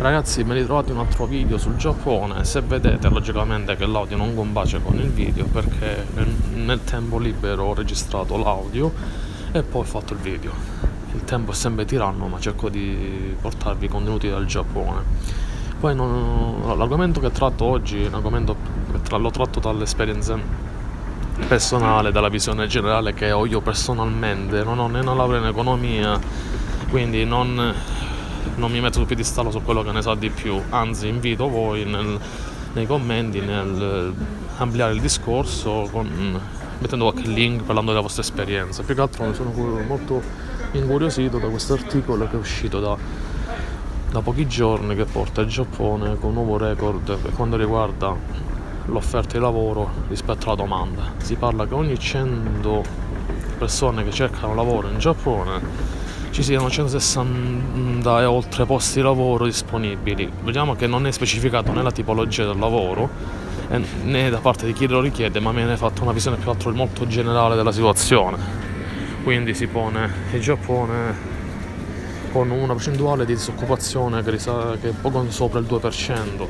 Ragazzi, me li trovate un altro video sul Giappone. Se vedete, logicamente che l'audio non combacia con il video, perché nel tempo libero ho registrato l'audio e poi ho fatto il video. Il tempo è sempre tiranno, ma cerco di portarvi contenuti dal Giappone. Poi l'argomento che tratto oggi è un argomento che l'ho tratto dalle esperienze personale, dalla visione generale che ho io personalmente. Non ho né una laurea in economia, quindi non mi metto sul piedistallo su quello che ne sa di più, anzi invito voi nei commenti nel ampliare il discorso mettendo qualche link, parlando della vostra esperienza. Più che altro sono molto incuriosito da questo articolo che è uscito da pochi giorni, che porta il Giappone con un nuovo record per quanto riguarda l'offerta di lavoro rispetto alla domanda. Si parla che ogni 100 persone che cercano lavoro in Giappone ci siano 160 e oltre posti di lavoro disponibili. Vediamo che non è specificato né la tipologia del lavoro né da parte di chi lo richiede, ma viene fatta una visione più altro molto generale della situazione. Quindi si pone il Giappone con una percentuale di disoccupazione che è poco sopra il 2%.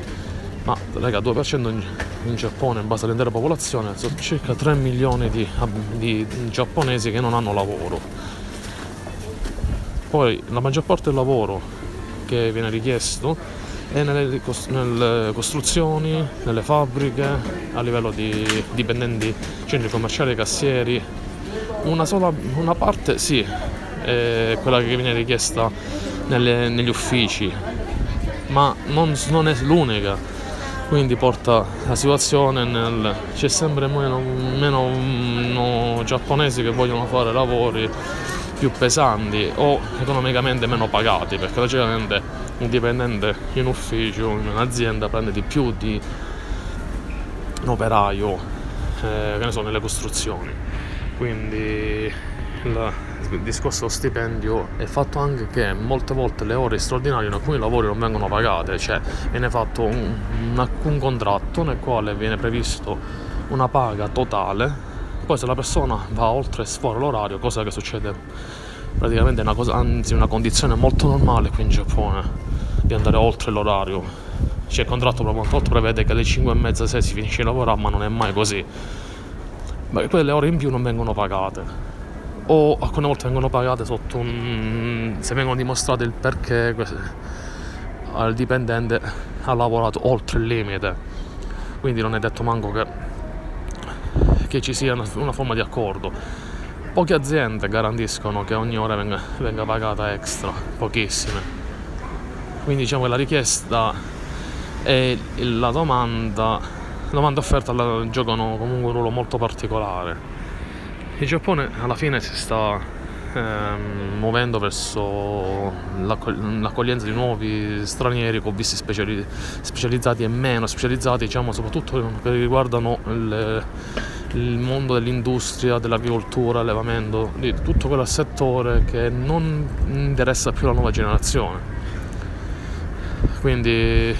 Ma raga, 2% in Giappone in base all'intera popolazione sono circa 3 milioni di giapponesi che non hanno lavoro. Poi la maggior parte del lavoro che viene richiesto è nelle costruzioni, nelle fabbriche, a livello di dipendenti, centri commerciali, cassieri. Una parte sì, è quella che viene richiesta negli uffici, ma non è l'unica. Quindi porta la situazione c'è sempre meno giapponesi che vogliono fare lavori più pesanti o economicamente meno pagati, perché logicamente un dipendente in ufficio, in un'azienda, prende di più di un operaio, che ne so, nelle costruzioni. Quindi il discorso dello stipendio è fatto anche che molte volte le ore straordinarie in alcuni lavori non vengono pagate, cioè viene fatto un contratto nel quale viene previsto una paga totale. Poi se la persona va oltre e sfora l'orario, cosa che succede praticamente una condizione molto normale qui in Giappone, di andare oltre l'orario. Cioè il contratto per molto volte prevede che alle 5:30, 6 si finisce di lavorare, ma non è mai così. Ma quelle ore in più non vengono pagate, o alcune volte vengono pagate se vengono dimostrate il perché il dipendente ha lavorato oltre il limite. Quindi non è detto manco che ci sia una forma di accordo. Poche aziende garantiscono che ogni ora venga pagata extra, pochissime. Quindi diciamo che la richiesta e la domanda offerta giocano comunque un ruolo molto particolare. Il Giappone alla fine si sta muovendo verso l'accoglienza di nuovi stranieri con visti specializzati e meno specializzati, diciamo, soprattutto che riguardano il mondo dell'industria, dell'agricoltura, allevamento, di tutto quel settore che non interessa più la nuova generazione. Quindi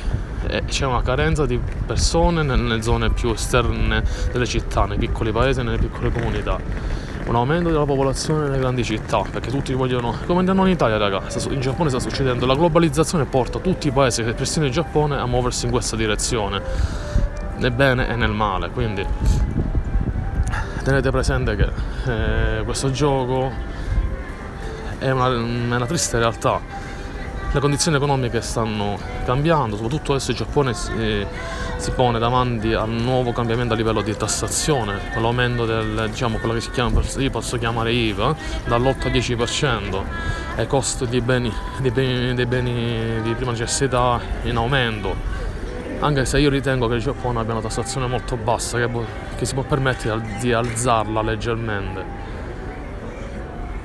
c'è una carenza di persone nelle zone più esterne delle città, nei piccoli paesi e nelle piccole comunità. Un aumento della popolazione nelle grandi città, perché tutti vogliono, come andiamo in Italia, raga, in Giappone sta succedendo. La globalizzazione porta tutti i paesi, persino il Giappone, a muoversi in questa direzione, nel bene e nel male. Quindi tenete presente che questo gioco è una triste realtà. Le condizioni economiche stanno cambiando, soprattutto adesso il Giappone si pone davanti a un nuovo cambiamento a livello di tassazione, con l'aumento del, diciamo, quello che si chiama, io posso chiamare IVA, dall'8 al 10%, e costo dei beni di prima necessità in aumento. Anche se io ritengo che il Giappone abbia una tassazione molto bassa, che si può permettere di alzarla leggermente.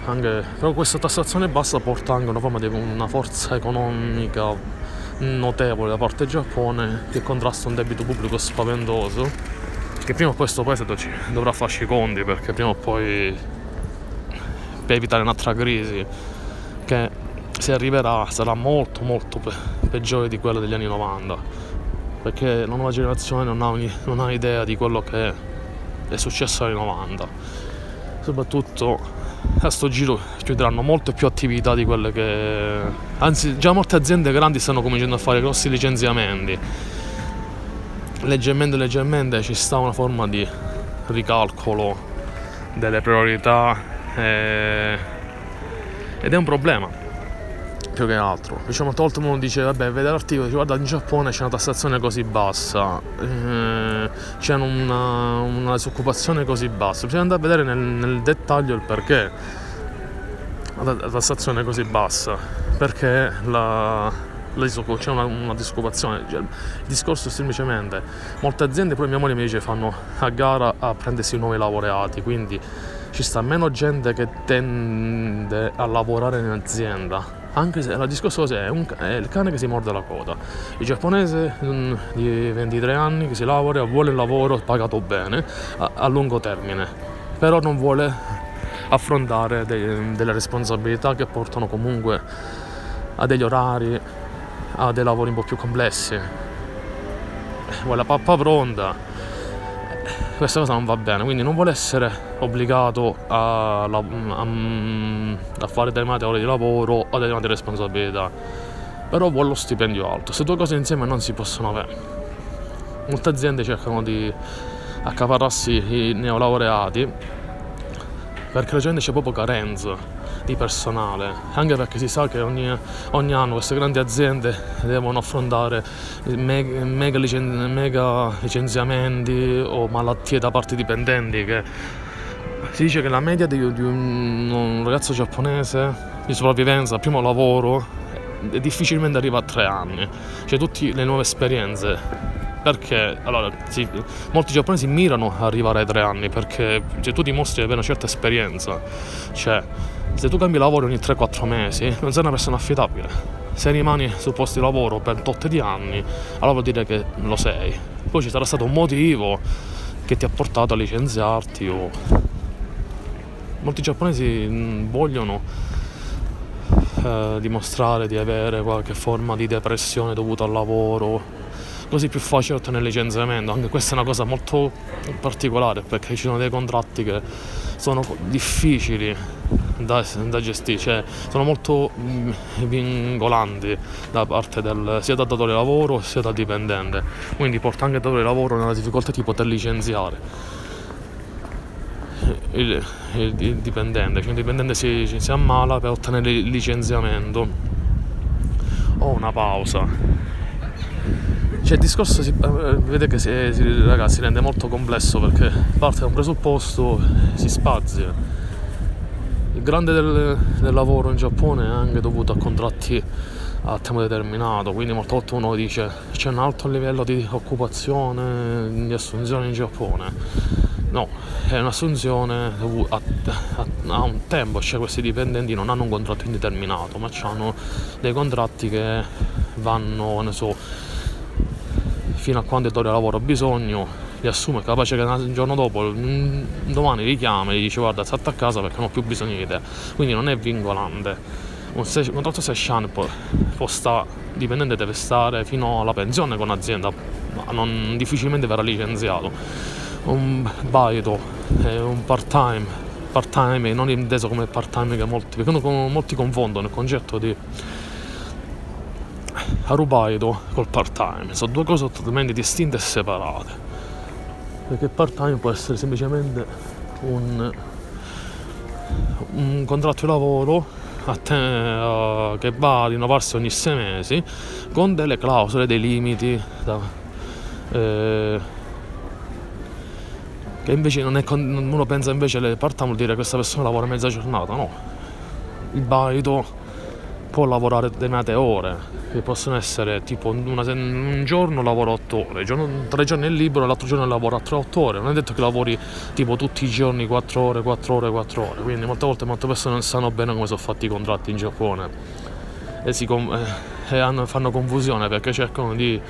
Però questa tassazione bassa porta anche una forma di una forza economica notevole da parte del Giappone, che contrasta un debito pubblico spaventoso, che prima o poi questo paese dovrà farci i conti, perché prima o poi, per evitare un'altra crisi che se arriverà sarà molto molto peggiore di quella degli anni 90, perché la nuova generazione non ha idea di quello che è successo negli anni 90, soprattutto a sto giro chiuderanno molte più attività di quelle che... anzi, già molte aziende grandi stanno cominciando a fare grossi licenziamenti. Leggermente ci sta una forma di ricalcolo delle priorità ed è un problema più che altro. Diciamo, molte volte uno dice, vabbè, vede l'articolo, guarda, in Giappone c'è una tassazione così bassa, c'è una disoccupazione così bassa. Bisogna andare a vedere nel dettaglio il perché la tassazione è così bassa, perché c'è una disoccupazione. Cioè, il discorso è semplicemente, molte aziende, poi mia moglie mi dice, fanno a gara a prendersi nuovi laureati, quindi ci sta meno gente che tende a lavorare in azienda. Anche se il discorso è il cane che si morde la coda. Il giapponese di 23 anni che si laurea vuole il lavoro pagato bene a lungo termine, però non vuole affrontare delle responsabilità che portano comunque a degli orari, a dei lavori un po' più complessi. Vuole la pappa pronta. Questa cosa non va bene, quindi non vuole essere obbligato a fare determinate ore di lavoro o determinate responsabilità, però vuole lo stipendio alto. Se due cose insieme non si possono avere. Molte aziende cercano di accaparrarsi i neolaureati perché la gente c'è proprio carenza di personale, anche perché si sa che ogni anno queste grandi aziende devono affrontare mega licenziamenti o malattie da parte dei dipendenti, che si dice che la media di un ragazzo giaponese di sopravvivenza al primo lavoro difficilmente arriva a 3 anni, cioè tutte le nuove esperienze. Perché allora, molti giapponesi mirano a arrivare ai 3 anni, perché se tu dimostri di avere una certa esperienza, cioè se tu cambi lavoro ogni 3-4 mesi non sei una persona affidabile. Se rimani sul posto di lavoro per tot di anni, allora vuol dire che lo sei. Poi ci sarà stato un motivo che ti ha portato a licenziarti o... Molti giapponesi vogliono dimostrare di avere qualche forma di depressione dovuta al lavoro, così più facile ottenere il licenziamento. Anche questa è una cosa molto particolare, perché ci sono dei contratti che sono difficili da gestire, cioè sono molto vincolanti da parte sia dal datore di lavoro sia dal dipendente, quindi porta anche il datore di lavoro nella difficoltà di poter licenziare il dipendente. Cioè, il dipendente si ammala per ottenere il licenziamento o una pausa. Cioè, il discorso vede che ragazzi, rende molto complesso, perché parte da un presupposto, si spazia. Il grande del lavoro in Giappone è anche dovuto a contratti a tempo determinato, quindi molte volte uno dice c'è un alto livello di occupazione, di assunzione in Giappone. No, è un'assunzione a un tempo, cioè questi dipendenti non hanno un contratto indeterminato, ma hanno dei contratti che vanno, ne so, fino a quando il datore di lavoro ha bisogno, li assume, capace che il giorno dopo, domani li chiama e gli dice guarda, salta a casa perché non ho più bisogno di te. Quindi non è vincolante. Un contratto 6 anni dipendente deve stare fino alla pensione con l'azienda, ma non difficilmente verrà licenziato. Un baito, un part-time, non inteso come part-time che molti confondono il concetto di Arubaito col part-time. Sono due cose totalmente distinte e separate, perché part-time può essere semplicemente un contratto di lavoro che va a rinnovarsi ogni 6 mesi con delle clausole, dei limiti che invece non è, uno pensa invece che part-time vuol dire che questa persona lavora mezza giornata. No, il baito può lavorare determinate ore, che possono essere tipo un giorno lavora 8 ore, 3 giorni è libero e l'altro giorno lavora 8 ore. Non è detto che lavori tipo tutti i giorni 4 ore, quindi molte persone non sanno bene come sono fatti i contratti in Giappone e fanno confusione, perché cercano di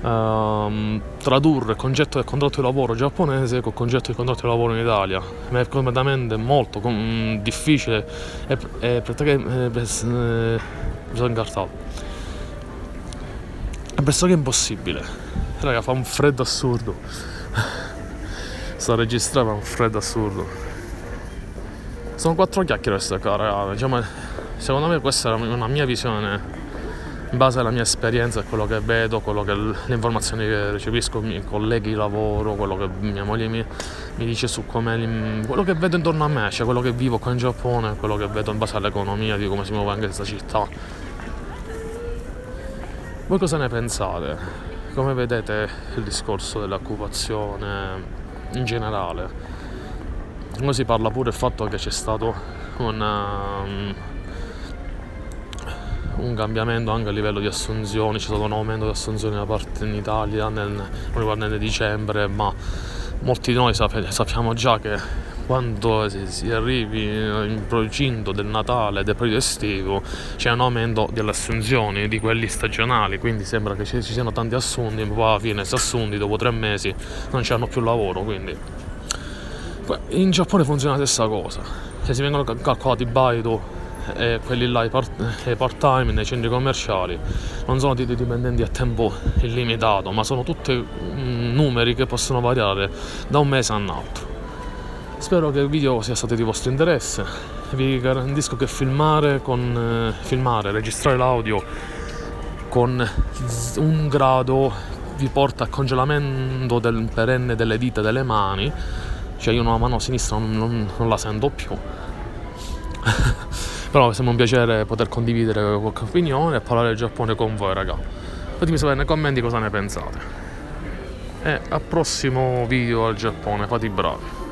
tradurre il concetto del contratto di lavoro giapponese col concetto del contratto di lavoro in Italia, ma è completamente molto difficile e praticamente bisogna incartare. È pressoché impossibile. Raga, fa un freddo assurdo. Sto registrando, fa un freddo assurdo. Sono quattro chiacchiere questa qua, diciamo, secondo me questa è una mia visione in base alla mia esperienza, a quello che vedo, quello che, le informazioni che recepisco, i miei colleghi di lavoro, quello che mia moglie mi dice su come, quello che vedo intorno a me, cioè quello che vivo qua in Giappone, quello che vedo in base all'economia, di come si muove anche questa città. Voi cosa ne pensate? Come vedete il discorso dell'occupazione in generale? Noi si parla pure del fatto che c'è stato un cambiamento anche a livello di assunzioni, c'è stato un aumento di assunzioni da parte in Italia riguardante dicembre, ma molti di noi sappiamo già che quando si arrivi in procinto del Natale, del periodo estivo, c'è un aumento delle assunzioni, di quelli stagionali, quindi sembra che ci siano tanti assunti, ma poi alla fine se assunti dopo 3 mesi non c'hanno più lavoro, quindi in Giappone funziona la stessa cosa. Se si vengono calcolati Baidu e quelli là, i part-time nei centri commerciali, non sono dei dipendenti a tempo illimitato, ma sono tutti numeri che possono variare da un mese all'altro. Spero che il video sia stato di vostro interesse. Vi garantisco che filmare, registrare l'audio con 1 grado vi porta al congelamento del perenne delle dita delle mani, cioè io una mano sinistra non la sento più. Però sembra un piacere poter condividere qualche opinione e parlare del Giappone con voi, raga. Fatemi sapere nei commenti cosa ne pensate. E al prossimo video al Giappone, fate i bravi.